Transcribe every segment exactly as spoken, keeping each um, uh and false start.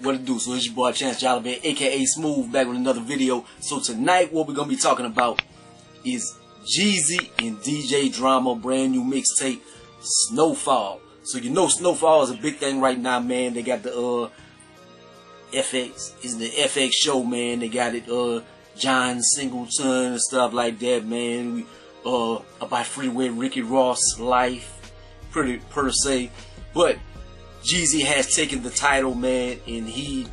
What it do? So it's your boy Chance Jolivette, aka Smooth, back with another video. So tonight what we're gonna be talking about is Jeezy and D J Drama brand new mixtape Snowfall. So you know Snowfall is a big thing right now, man. They got the uh F X is the F X show, man. They got it uh John Singleton and stuff like that, man. We, uh about Freeway, Ricky Ross life, pretty per se. But Jeezy has taken the title, man, and he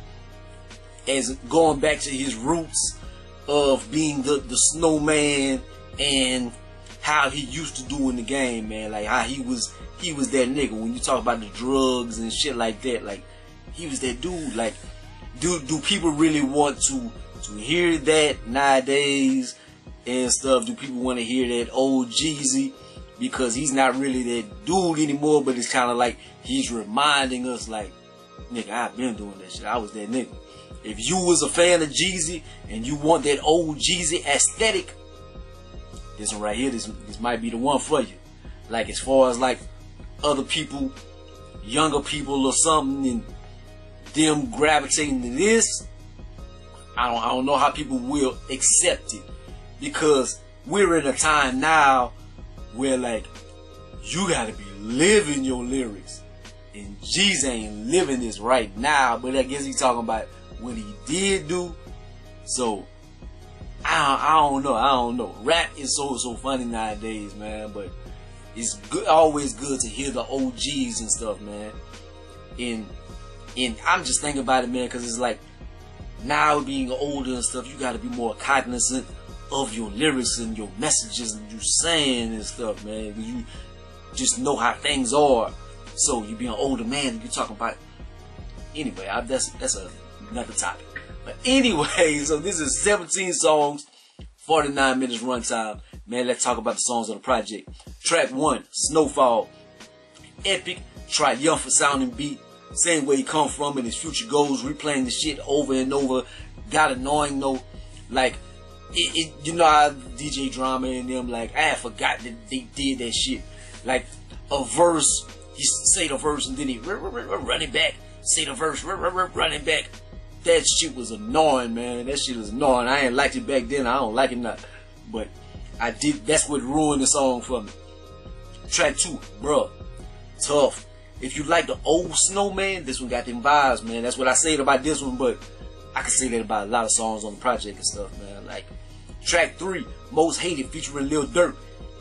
is going back to his roots of being the, the snowman and how he used to do in the game, man. Like how he was he was that nigga when you talk about the drugs and shit like that. Like he was that dude. Like do do people really want to to hear that nowadays and stuff? Do people want to hear that old Jeezy? Because he's not really that dude anymore, but it's kind of like he's reminding us, like, nigga, I've been doing that shit. I was that nigga. If you was a fan of Jeezy and you want that old Jeezy aesthetic, this one right here, this this might be the one for you. Like, as far as like other people, younger people or something, and them gravitating to this, I don't I don't know how people will accept it, because we're in a time now where, like, you gotta be living your lyrics, and Jeezy ain't living this right now, but I guess he's talking about what he did do. So I, I don't know I don't know rap is so so funny nowadays, man, but it's good, always good to hear the O Gs and stuff, man. And and I'm just thinking about it, man, cause it's like now being older and stuff, you gotta be more cognizant of your lyrics and your messages and you saying and stuff, man. You just know how things are. So you be an older man and you talking about, anyway, I, that's that's a, another topic. But anyway, so this is seventeen songs, forty-nine minutes runtime. Man, let's talk about the songs on the project. Track one, Snowfall. Epic, triumphant sounding beat. Same where he come from and his future goals, replaying the shit over and over. Got annoying though. Like, It, it, you know how D J Drama and them, like, I had forgot that they did that shit. Like, a verse, he say the verse and then he run it back, say the verse, run it back. That shit was annoying, man. That shit was annoying. I ain't liked it back then. I don't like it now. But I did. That's what ruined the song for me. Track two, bruh, Tough. If you like the old Snowman, this one got them vibes, man. That's what I said about this one, but I can say that about a lot of songs on the project and stuff, man. Like, track three, Most Hated, featuring Lil Durk.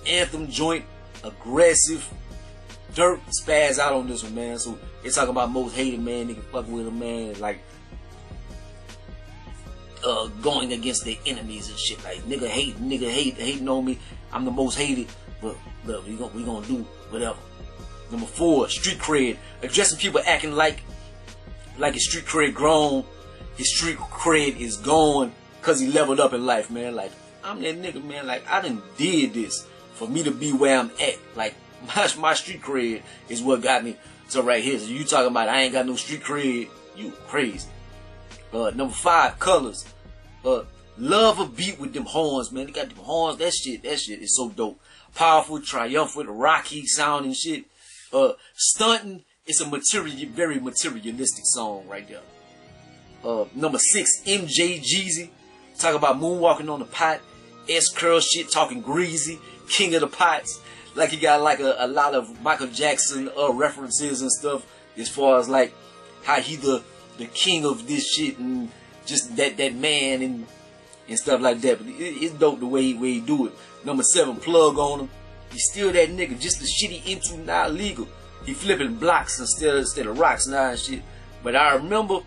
Anthem joint, aggressive. Durk spazz out on this one, man. So they're talking about Most Hated, man. Nigga fuck with him, man. Like, uh, going against their enemies and shit. Like, nigga hate, nigga hate, hating on me. I'm the most hated, but look, we gonna, we gonna do whatever. Number four, Street Cred. Addressing people acting like, like it's street cred grown. His street cred is gone because he leveled up in life, man. Like, I'm that nigga, man. Like, I done did this for me to be where I'm at. Like, my, my street cred is what got me to right here. So you talking about I ain't got no street cred, you crazy. Uh, number five, Colors. Uh, love a beat with them horns, man. They got them horns. That shit, that shit is so dope. Powerful, triumphant, rocky sounding shit. Uh, stunting. It's a material, very materialistic song right there. Uh, number six, M J Jeezy. Talk about moonwalking on the pot. S-curl shit, talking greasy. King of the pots. Like, he got like a, a lot of Michael Jackson uh, references and stuff. As far as like how he the, the king of this shit and just that, that man and and stuff like that. But it, it's dope the way he, way he do it. Number seven, Plug on him. He's still that nigga. Just the shit he into now legal. He flipping blocks instead, instead of rocks now and shit. But I remember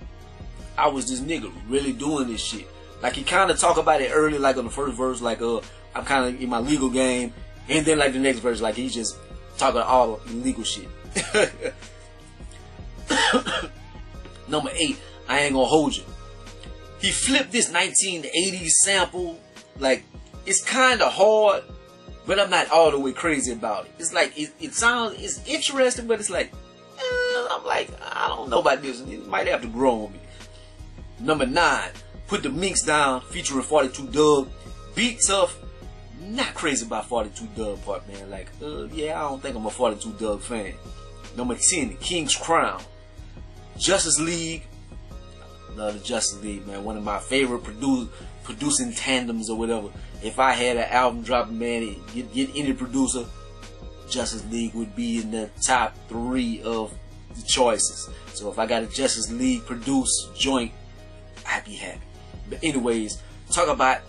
I was this nigga really doing this shit. Like, he kind of talk about it early, like on the first verse, like, uh, I'm kind of in my legal game. And then, like, the next verse, like, he's just talking all illegal shit. Number eight, I Ain't Gonna Hold You. He flipped this nineteen eighties sample. Like, it's kind of hard, but I'm not all the way crazy about it. It's like, it, it sounds, it's interesting, but it's like, eh, I'm like, I don't know about this. It might have to grow on me. Number nine, Put the Minx Down, featuring forty-two Dub. Beat Tough. Not crazy about forty-two Dub part, man. Like, uh, yeah, I don't think I'm a forty-two Dub fan. Number ten, King's Crown. Justice League. uh, the Justice League, man. One of my favorite produ producing tandems or whatever. If I had an album dropping, man, get, get any producer, Justice League would be in the top three of the choices. So if I got a Justice League produced joint, I'd be happy. But anyways, talk about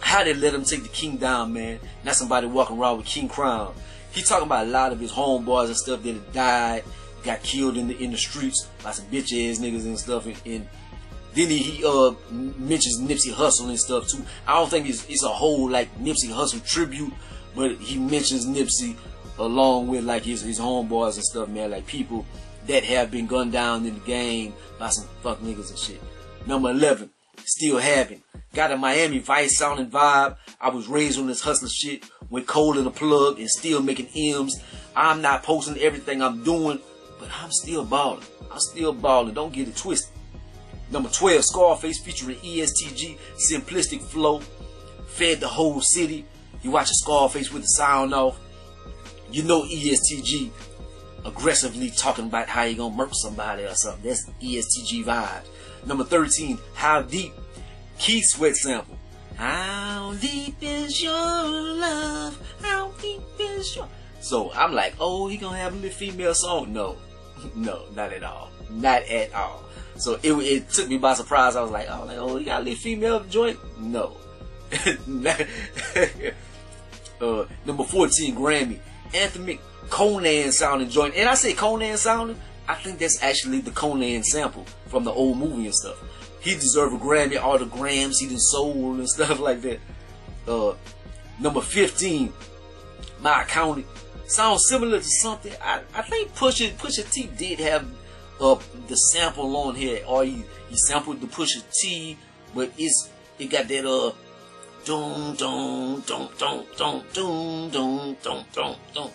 how they let him take the king down, man. Not somebody walking around with king crown. He talking about a lot of his homeboys and stuff that had died, got killed in the in the streets by some bitch ass niggas and stuff. And, and then he, he uh mentions Nipsey Hustle and stuff too. I don't think it's it's a whole like Nipsey Hustle tribute, but he mentions Nipsey along with like his his homeboys and stuff, man. Like people that have been gunned down in the game by some fuck niggas and shit. Number eleven, still having. Got a Miami Vice sounding vibe. I was raised on this hustler shit. Went cold in the plug and still making M's. I'm not posting everything I'm doing, but I'm still balling. I'm still balling. Don't get it twisted. Number twelve, Scarface featuring E S T G. Simplistic flow. Fed the whole city. You watch a Scarface with the sound off. You know E S T G aggressively talking about how you gonna murk somebody or something. That's E S T G vibe. Number thirteen, How Deep. Keith Sweat sample. How deep is your love? How deep is your... So I'm like, oh, he gonna have a little female song? No, no, not at all, not at all. So it, it took me by surprise. I was like, oh, like, oh, he got a little female joint? No. uh, number fourteen, Grammy anthemic Conan sounding joint, and I say Conan sounding. I think that's actually the Conan sample from the old movie and stuff. He deserved a Grammy, all the grams he done sold and stuff like that. Uh, number fifteen, My County. Sounds similar to something. I, I think Pusha, Pusha T did have uh, the sample on here. Or he, he sampled the Pusha T, but it's it got that uh dum dum dum dum dum dum dum dum dum dum.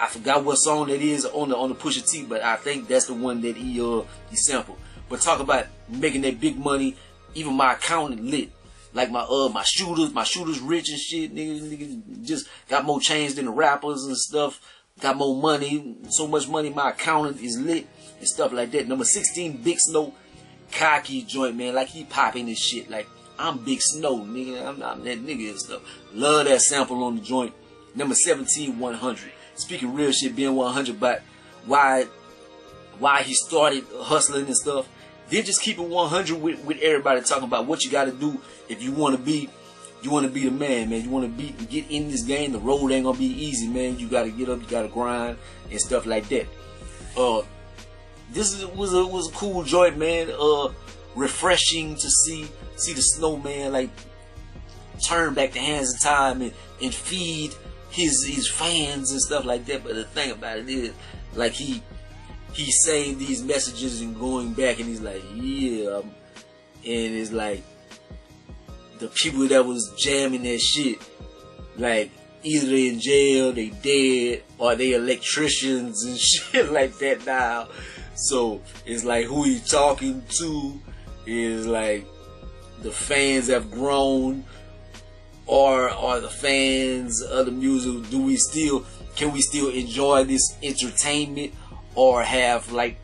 I forgot what song that is on the on the Pusha T, but I think that's the one that he uh he sampled. But talk about making that big money. Even My Accountant lit. Like my uh my shooters, my shooters rich and shit. Niggas, niggas just got more change than the rappers and stuff. Got more money, so much money. My Accountant is lit and stuff like that. Number sixteen, Big Snow, cocky joint, man. Like he popping this shit. Like I'm Big Snow, nigga. I'm, I'm that nigga and stuff. Love that sample on the joint. Number seventeen, one hundred. Speaking real shit, being one hundred, but why why he started hustling and stuff. Then just keep it one hundred with, with everybody, talking about what you got to do if you want to be, you want to be the man, man. You want to be get in this game. The road ain't gonna be easy, man. You got to get up, you got to grind and stuff like that. Uh, this is, was a was a cool joint, man. Uh, refreshing to see see the Snowman like turn back the hands of time and and feed his his fans and stuff like that. But the thing about it is, like he. He's saying these messages and going back, and he's like, yeah, and it's like the people that was jamming that shit, like either they in jail, they dead, or they electricians and shit like that now. So it's like who he talking to is like the fans have grown, or are the fans of the music? Do we still can we still enjoy this entertainment? Or have like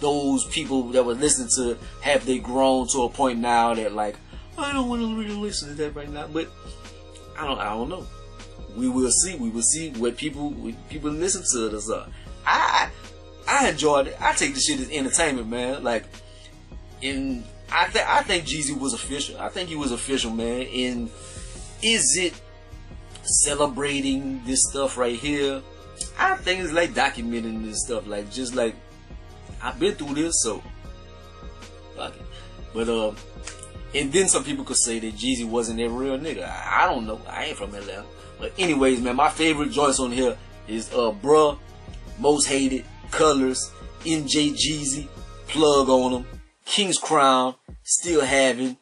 those people that were listening to, have they grown to a point now that like I don't want to really listen to that right now? But I don't, I don't know. We will see. We will see what people what people listen to this. Uh, I I enjoyed it. I take this shit as entertainment, man. Like, and I think I think Jeezy was official. I think he was official, man. And is it celebrating this stuff right here? I think it's like documenting this stuff, like just like I've been through this, so fuck it. But um, and then some people could say that Jeezy wasn't a real nigga. I, I don't know. I ain't from Atlanta. But anyways, man, my favorite joints on here is uh, Bruh, Most Hated, Colors, M J Jeezy, Plug on Them, King's Crown, Still Having,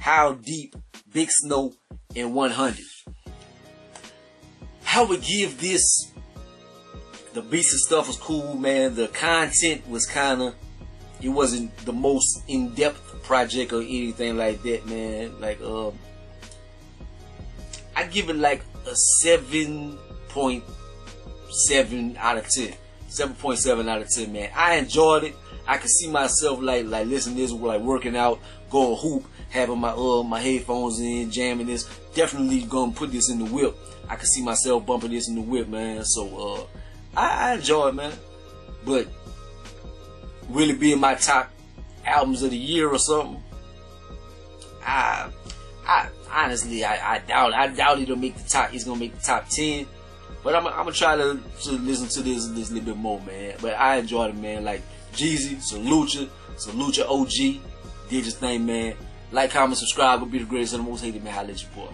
How Deep, Big Snow, and one hundred. I would give this. The beats and stuff was cool, man. The content was kind of, it wasn't the most in-depth project or anything like that, man. Like, um, I give it like a seven point seven out of ten. seven point seven out of ten, man. I enjoyed it. I could see myself like like listening to this, like working out, going hoop, having my uh my headphones in, jamming this. Definitely gonna put this in the whip. I could see myself bumping this in the whip, man. So uh, I, I enjoy it, man. But really being my top albums of the year or something, I I honestly I, I doubt I doubt it'll make the top. It's gonna make the top ten. But I'm, I'm gonna try to, to listen to this this little bit more, man. But I enjoyed it, man. Like Jeezy, salute you, salute your O G. Did your thing, man. Like, comment, subscribe. Would be the greatest and the most hated, man. Holla at your boy.